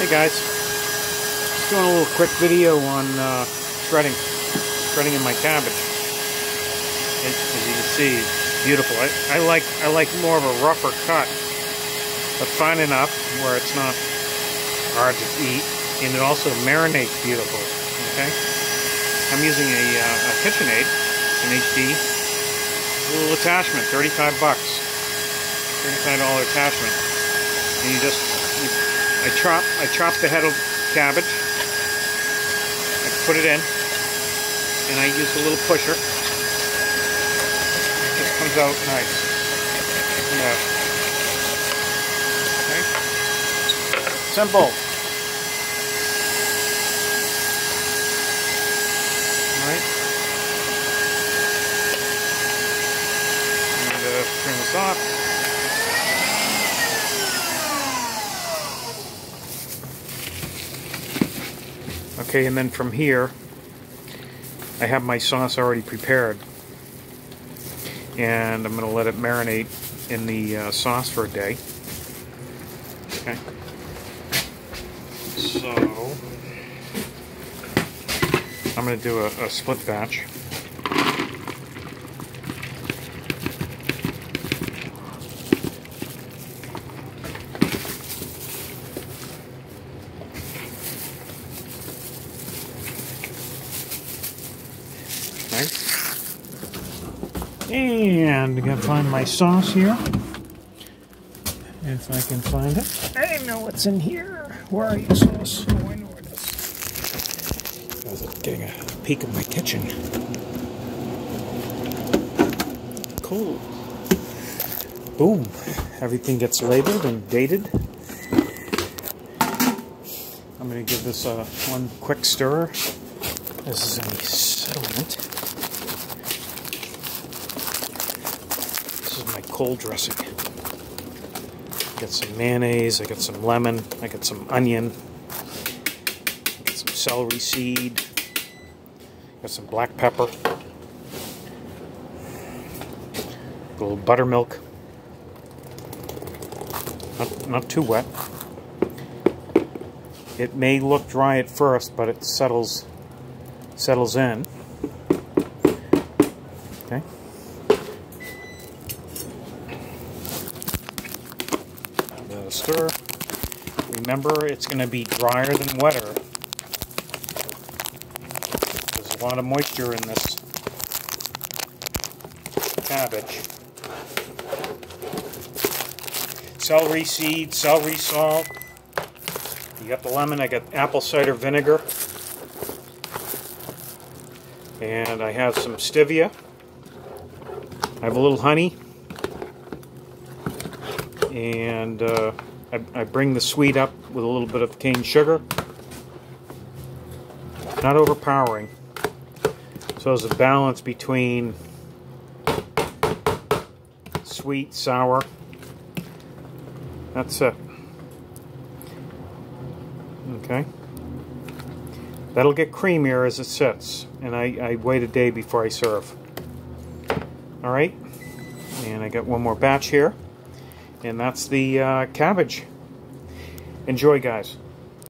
Hey guys, just doing a little quick video on shredding in my cabbage. And as you can see, it's beautiful. I like more of a rougher cut, but fine enough where it's not hard to eat, and it also marinates beautiful. Okay, I'm using a KitchenAid. It's an HD little attachment, $35. $35 attachment, and I chop the head of cabbage, I put it in, and I use a little pusher. It just comes out nice. Okay. Simple. All right. And turn this off. Okay, and then from here, I have my sauce already prepared. And I'm going to let it marinate in the sauce for a day. Okay. So, I'm going to do a split batch. And I'm going to find my sauce here, if I can find it. I didn't know what's in here. Where are your sauce? Oh, I know where it is. I was getting a peek of my kitchen. Cool. Boom. Everything gets labeled and dated. I'm going to give this one quick stir. This is a settlement. My cold dressing. I got some mayonnaise, I got some lemon, I got some onion, I got some celery seed, I got some black pepper, a little buttermilk, not too wet. It may look dry at first, but it settles in. Okay. Stir. Remember, it's going to be drier than wetter. There's a lot of moisture in this cabbage. Celery seed, celery salt. You got the lemon. I got apple cider vinegar, and I have some stevia. I have a little honey. And I bring the sweet up with a little bit of cane sugar. Not overpowering. So there's a balance between sweet, sour. That's it. Okay. That'll get creamier as it sits. And I wait a day before I serve. All right. And I got one more batch here. And that's the cabbage. Enjoy, guys.